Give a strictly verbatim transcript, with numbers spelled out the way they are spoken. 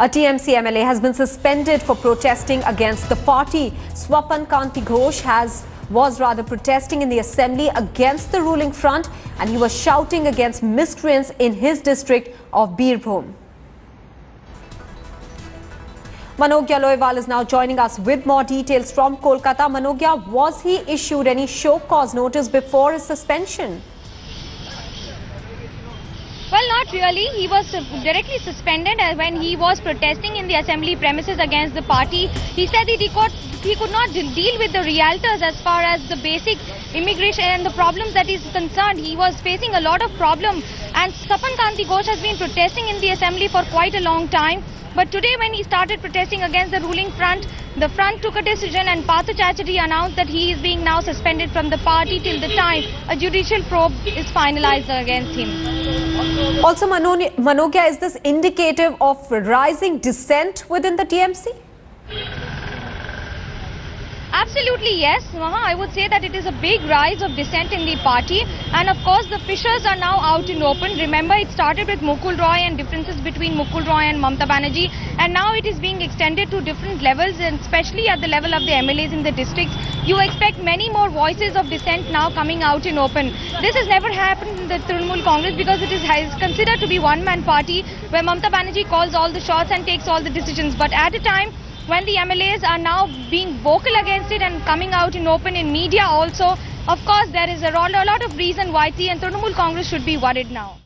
A T M C M L A has been suspended for protesting against the party. Swapan Kanti Ghosh has was rather protesting in the assembly against the ruling front, and he was shouting against miscreants in his district of Birbhum. Manogya Loyal is now joining us with more details from Kolkata. Manogya, was he issued any show cause notice before his suspension? Well, not really. He was directly suspended when he was protesting in the assembly premises against the party. He said that he could, he could not deal with the realtors as far as the basic immigration and the problems that is concerned. He was facing a lot of problems. And Swapan Kanti Ghosh has been protesting in the assembly for quite a long time. But today when he started protesting against the ruling front, the front took a decision and Pathak Chaudhary announced that he is being now suspended from the party till the time a judicial probe is finalized against him. Also, Manogya, is this indicative of rising dissent within the T M C? Absolutely, yes. I would say that it is a big rise of dissent in the party, and of course the fissures are now out in open. Remember, it started with Mukul Roy and differences between Mukul Roy and Mamta Banerjee, and now it is being extended to different levels, and especially at the level of the M L As in the districts. You expect many more voices of dissent now coming out in open. This has never happened in the Trinamool Congress because it is considered to be one-man party where Mamta Banerjee calls all the shots and takes all the decisions, but at a time when the M L As are now being vocal against it and coming out in open in media also, of course there is a lot of reason why the Trinamool Congress should be worried now.